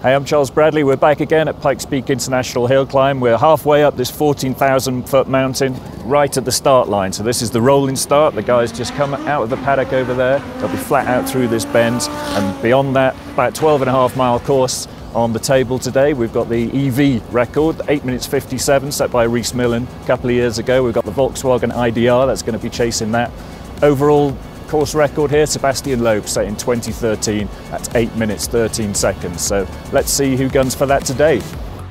Hey, I'm Charles Bradley. We're back again at Pikes Peak International Hill Climb. We're halfway up this 14,000 foot mountain, right at the start line. So this is the rolling start. The guys just come out of the paddock over there. They'll be flat out through this bend. And beyond that, about 12.5 mile course on the table today. We've got the EV record, 8 minutes 57, set by Rhys Millen a couple of years ago. We've got the Volkswagen IDR that's going to be chasing that. Overall course record here, Sebastian Loeb set in 2013 at 8 minutes 13 seconds. So let's see who guns for that today.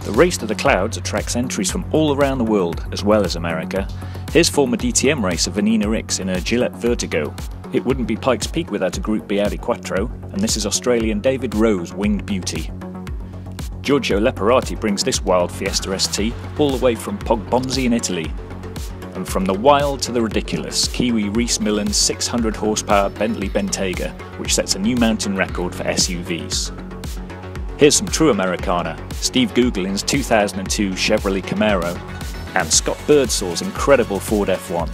The Race to the Clouds attracts entries from all around the world as well as America. Here's former DTM racer Vanina Ricks in her Gillette Vertigo. It wouldn't be Pikes Peak without a Group B Audi Quattro, and this is Australian David Rose, winged beauty. Giorgio Leperati brings this wild Fiesta ST all the way from Poggibonsi in Italy. And from the wild to the ridiculous, Kiwi Rhys Millen's 600 horsepower Bentley Bentayga, which sets a new mountain record for SUVs. Here's some true Americana, Steve Googlin's 2002 Chevrolet Camaro, and Scott Birdsall's incredible Ford F1.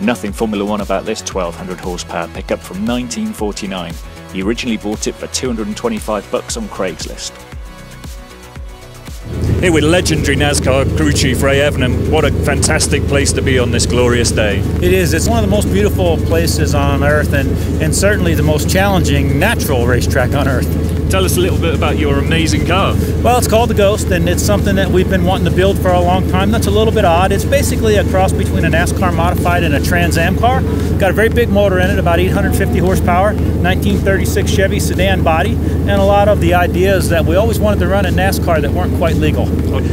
Nothing Formula One about this 1200 horsepower pickup from 1949. He originally bought it for $225 on Craigslist. Here with legendary NASCAR crew chief Ray Evans, and what a fantastic place to be on this glorious day. It is. It's one of the most beautiful places on Earth, and certainly the most challenging natural racetrack on Earth. Tell us a little bit about your amazing car. Well, it's called the Ghost, and it's something that we've been wanting to build for a long time. That's a little bit odd. It's basically a cross between a NASCAR modified and a Trans Am car. Got a very big motor in it, about 850 horsepower, 1936 Chevy sedan body, and a lot of the ideas that we always wanted to run in NASCAR that weren't quite legal.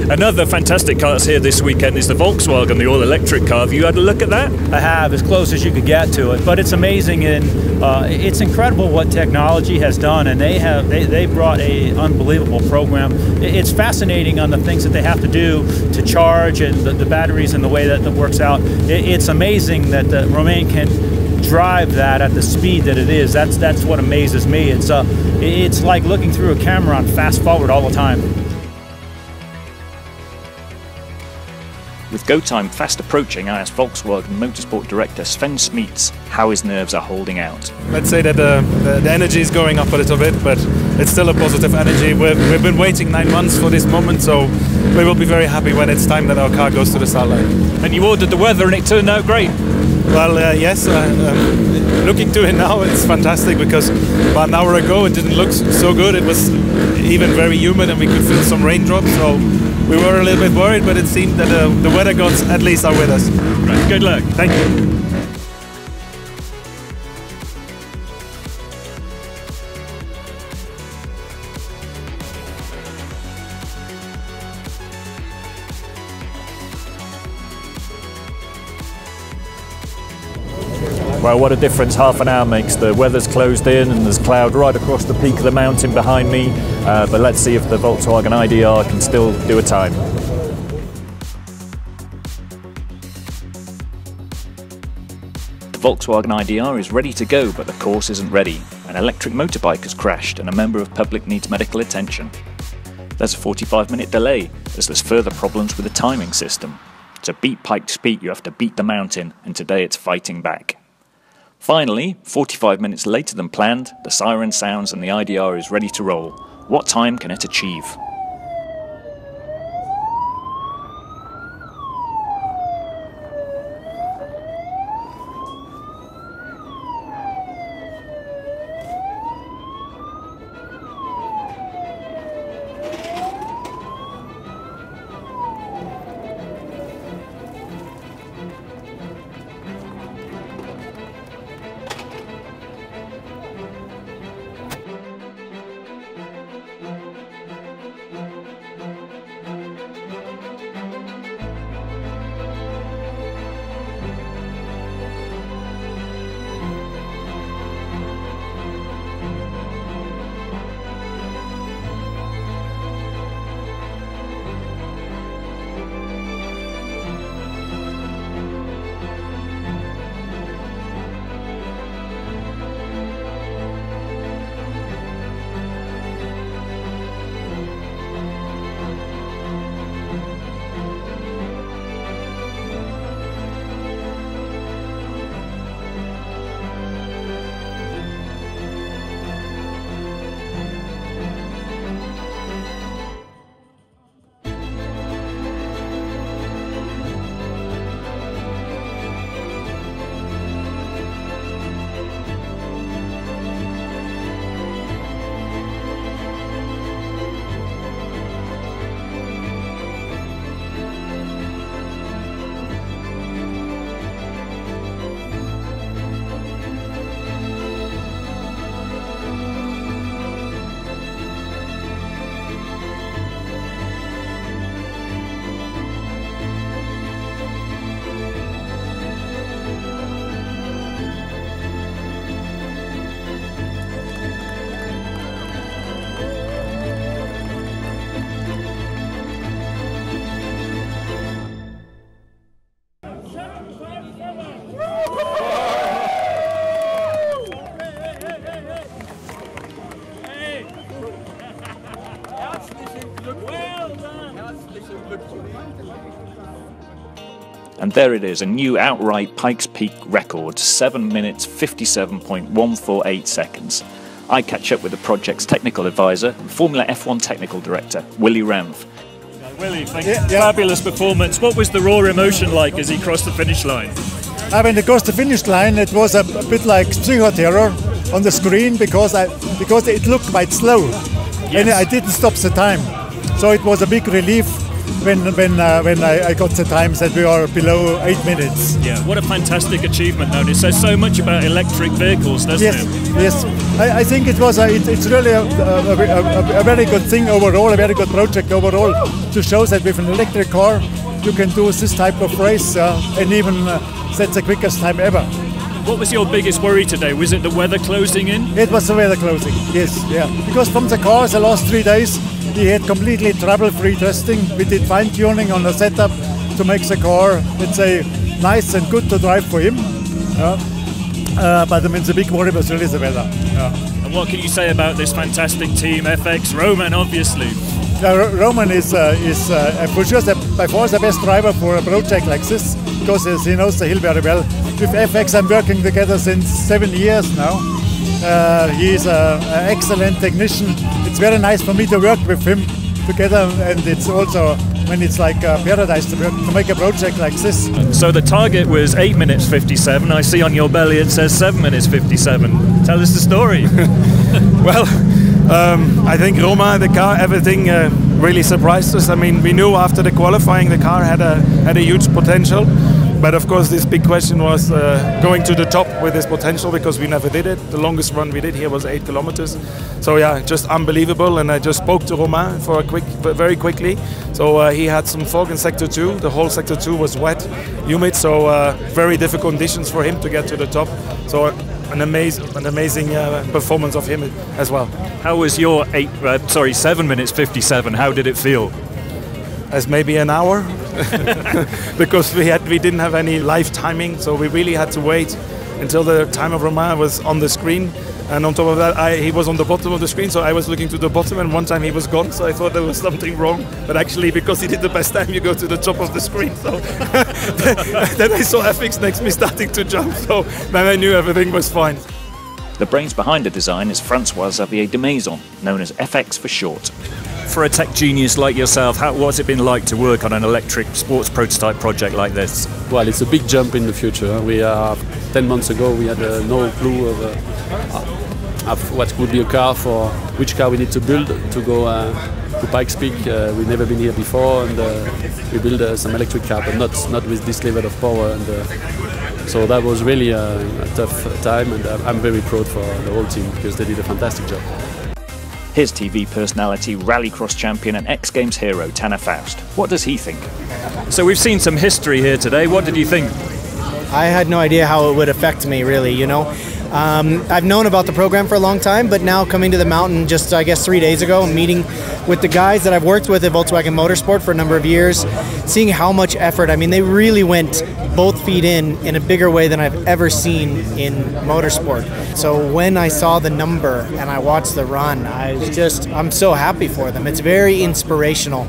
Another fantastic car that's here this weekend is the Volkswagen, the all-electric car. Have you had a look at that? I have, as close as you could get to it. But it's amazing, and it's incredible what technology has done, and they brought an unbelievable program. It's fascinating on the things that they have to do to charge and the batteries and the way that works out. It's amazing that Romain can drive that at the speed that it is. That's what amazes me. It's like looking through a camera on fast forward all the time. With go time fast approaching, I asked Volkswagen Motorsport director Sven Smits how his nerves are holding out. Let's say that the energy is going up a little bit, but it's still a positive energy. We've been waiting 9 months for this moment, so we will be very happy when it's time that our car goes to the start line. And you ordered the weather and it turned out great. Well, yes, looking to it now, it's fantastic, because about an hour ago it didn't look so good. It was even very humid and we could feel some raindrops, so we were a little bit worried, but it seemed that the weather gods at least are with us. Right. Good luck. Thank you. Well, what a difference half an hour makes. The weather's closed in and there's cloud right across the peak of the mountain behind me, but let's see if the Volkswagen IDR can still do a time. The Volkswagen IDR is ready to go, but the course isn't ready. An electric motorbike has crashed and a member of public needs medical attention. There's a 45-minute delay, as there's further problems with the timing system. To beat Pikes Peak, you have to beat the mountain, and today it's fighting back. Finally, 45 minutes later than planned, the siren sounds and the IDR is ready to roll. What time can it achieve? And there it is, a new outright Pikes Peak record, 7 minutes 57.148 seconds. I catch up with the project's technical advisor and Formula F1 technical director, Willy Ranf. Willy, thank you. Fabulous performance. What was the raw emotion like as he crossed the finish line? When he crossed the finish line, it was a bit like psycho-terror on the screen because it looked quite slow. Yes. And I didn't stop the time. So it was a big relief when I got the times that we are below 8 minutes. Yeah, what a fantastic achievement though. It says so much about electric vehicles, doesn't it? Yes, yes. I think it was it's really a very good thing overall, a very good project overall, to show that with an electric car you can do this type of race and even that's the quickest time ever. What was your biggest worry today? Was it the weather closing in? It was the weather closing, yes, yeah. Because from the cars the last 3 days, we had completely trouble-free testing. We did fine-tuning on the setup to make the car, let's say, nice and good to drive for him. But I mean, the big worry was really the weather. And what can you say about this fantastic team, FX? Roman, obviously. Roman is for sure by far the best driver for a project like this, because he knows the hill very well. With FX, I'm working together since 7 years now. He's an excellent technician. It's very nice for me to work with him together, and it's also when it's like paradise to make a project like this. So the target was 8 minutes 57. I see on your belly it says 7 minutes 57. Tell us the story. Well, I think Romain, the car, everything really surprised us. I mean, we knew after the qualifying the car had a huge potential. But of course this big question was going to the top with this potential, because we never did it. The longest run we did here was 8 kilometers. So yeah, just unbelievable. And I just spoke to Romain very quickly. So he had some fog in sector 2. The whole sector 2 was wet, humid, so very difficult conditions for him to get to the top. So an amazing performance of him as well. How was your 7 minutes 57? How did it feel? As maybe an hour, because we didn't have any live timing, so we really had to wait until the time of Romain was on the screen, and on top of that he was on the bottom of the screen, so I was looking to the bottom, and one time he was gone, so I thought there was something wrong, but actually because he did the best time you go to the top of the screen, so then I saw FX next to me starting to jump, so then I knew everything was fine. The brains behind the design is Francois Xavier de Maison, known as FX for short. For a tech genius like yourself, what's it been like to work on an electric sports prototype project like this? Well, it's a big jump in the future. We are 10 months ago, we had no clue of what would be a car, for which car we need to build to go to Pikes Peak. We've never been here before, and we build some electric car, but not with this level of power. And so that was really a tough time, and I'm very proud for the whole team because they did a fantastic job. Here's TV personality, rallycross champion and X Games hero Tanner Faust. What does he think? So we've seen some history here today. What did you think? I had no idea how it would affect me, really, you know. I've known about the program for a long time, but now coming to the mountain just, I guess, 3 days ago, meeting with the guys that I've worked with at Volkswagen Motorsport for a number of years, seeing how much effort, I mean, they really went both feet in a bigger way than I've ever seen in motorsport. So when I saw the number and I watched the run, I'm so happy for them. It's very inspirational.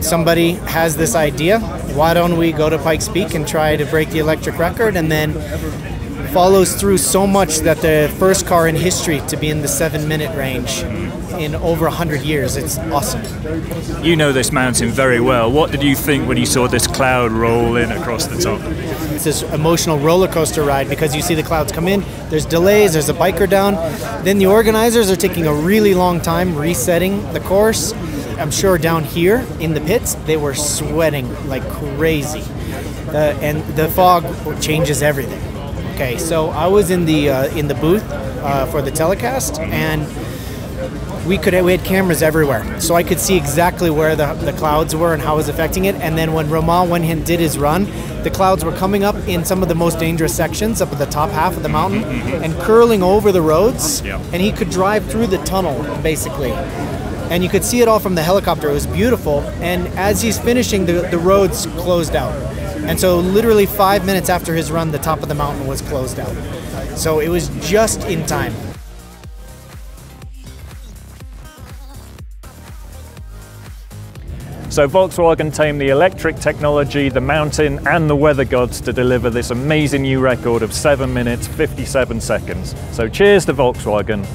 Somebody has this idea, why don't we go to Pikes Peak and try to break the electric record, and then follows through so much that the first car in history to be in the 7 minute range in over 100 years. It's awesome. You know this mountain very well. What did you think when you saw this cloud roll in across the top? It's this emotional roller coaster ride because you see the clouds come in, there's delays, there's a biker down, then the organizers are taking a really long time resetting the course. I'm sure down here in the pits they were sweating like crazy, and the fog changes everything. Okay, so I was in the booth for the telecast, and we had cameras everywhere, so I could see exactly where the clouds were and how it was affecting it. And then when Romain went and did his run, the clouds were coming up in some of the most dangerous sections up at the top half of the mountain and curling over the roads, and he could drive through the tunnel basically. And you could see it all from the helicopter. It was beautiful. And as he's finishing, the roads closed out. And so literally 5 minutes after his run, the top of the mountain was closed out. So it was just in time. So Volkswagen tamed the electric technology, the mountain and the weather gods to deliver this amazing new record of 7 minutes, 57 seconds. So cheers to Volkswagen.